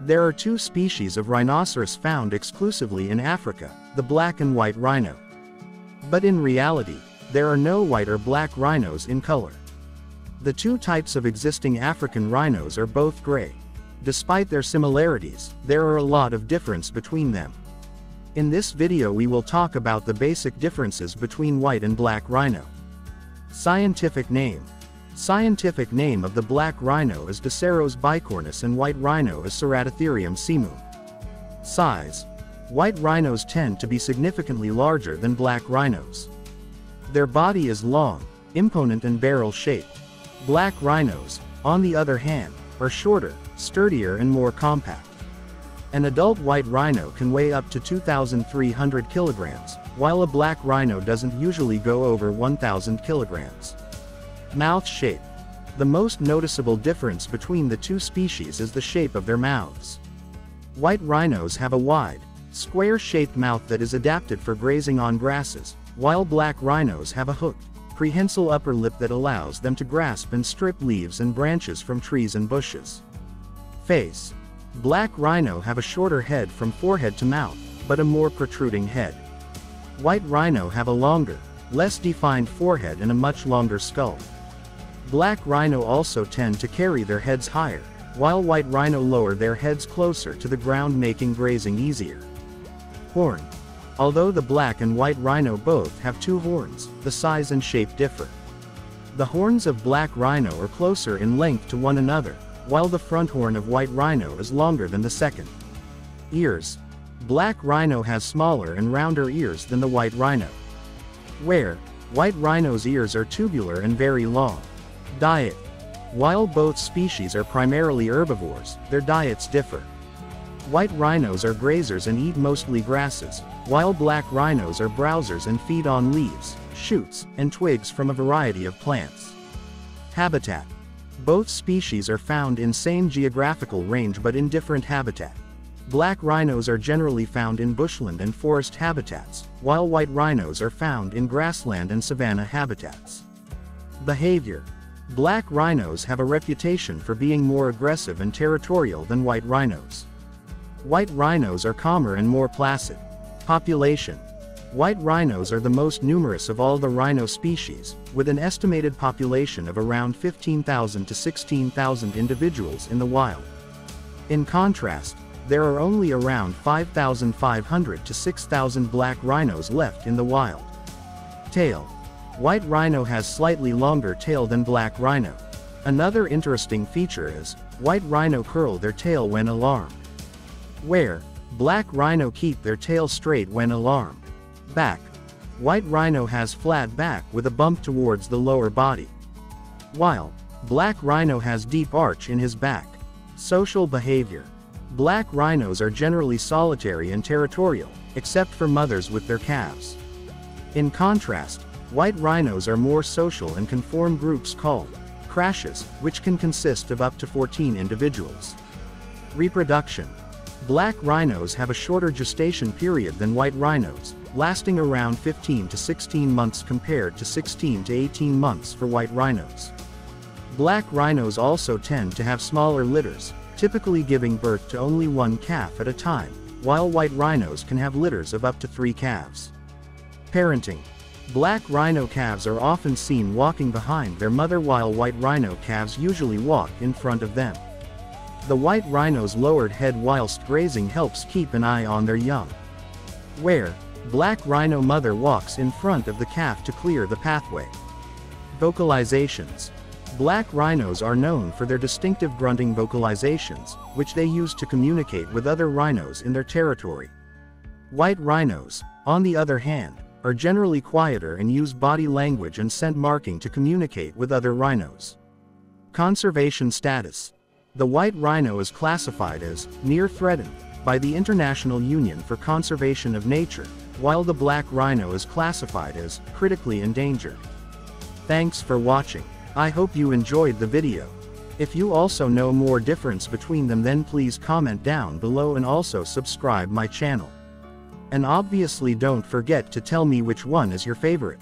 There are two species of rhinoceros found exclusively in Africa, the black and white rhino. But in reality, there are no white or black rhinos in color. The two types of existing African rhinos are both gray. Despite their similarities, there are a lot of difference between them. In this video we will talk about the basic differences between white and black rhino. Scientific name. Scientific name of the black rhino is Diceros bicornis and white rhino is Ceratotherium simum. Size. White rhinos tend to be significantly larger than black rhinos. Their body is long, imponent and barrel-shaped. Black rhinos, on the other hand, are shorter, sturdier and more compact. An adult white rhino can weigh up to 2,300 kilograms, while a black rhino doesn't usually go over 1,000 kilograms. Mouth shape. The most noticeable difference between the two species is the shape of their mouths. White rhinos have a wide, square-shaped mouth that is adapted for grazing on grasses, while black rhinos have a hooked, prehensile upper lip that allows them to grasp and strip leaves and branches from trees and bushes. Face. Black rhino have a shorter head from forehead to mouth, but a more protruding head. White rhino have a longer, less defined forehead and a much longer skull. Black rhino also tend to carry their heads higher, while white rhino lower their heads closer to the ground, making grazing easier. Horn. Although the black and white rhino both have two horns, the size and shape differ. The horns of black rhino are closer in length to one another, while the front horn of white rhino is longer than the second. Ears. Black rhino has smaller and rounder ears than the white rhino. Where, white rhino's ears are tubular and very long. Diet. While both species are primarily herbivores, their diets differ. White rhinos are grazers and eat mostly grasses, while black rhinos are browsers and feed on leaves, shoots, and twigs from a variety of plants. Habitat. Both species are found in same geographical range but in different habitat. Black rhinos are generally found in bushland and forest habitats, while white rhinos are found in grassland and savanna habitats. Behavior. Black rhinos have a reputation for being more aggressive and territorial than white rhinos. White rhinos are calmer and more placid. Population. White rhinos are the most numerous of all the rhino species, with an estimated population of around 15,000 to 16,000 individuals in the wild. In contrast, there are only around 5,500 to 6,000 black rhinos left in the wild. Tail. White rhino has slightly longer tail than black rhino. Another interesting feature is, white rhino curl their tail when alarmed. Where, black rhino keep their tail straight when alarmed. Back. White rhino has flat back with a bump towards the lower body, while black rhino has deep arch in his back. Social behavior. Black rhinos are generally solitary and territorial, except for mothers with their calves. In contrast, white rhinos are more social and can form groups called crashes, which can consist of up to 14 individuals. Reproduction. Black rhinos have a shorter gestation period than white rhinos, lasting around 15 to 16 months compared to 16 to 18 months for white rhinos. Black rhinos also tend to have smaller litters, typically giving birth to only one calf at a time, while white rhinos can have litters of up to 3 calves. Parenting. Black rhino calves are often seen walking behind their mother, while white rhino calves usually walk in front of them. The white rhino's lowered head whilst grazing helps keep an eye on their young. Where, black rhino mother walks in front of the calf to clear the pathway. Vocalizations. Black rhinos are known for their distinctive grunting vocalizations, which they use to communicate with other rhinos in their territory. White rhinos, on the other hand, are generally quieter and use body language and scent marking to communicate with other rhinos. Conservation status. The white rhino is classified as near threatened by the International Union for Conservation of Nature, while the black rhino is classified as critically endangered. Thanks for watching. I hope you enjoyed the video. If you also know more difference between them, then please comment down below and also subscribe my channel. And obviously don't forget to tell me which one is your favorite.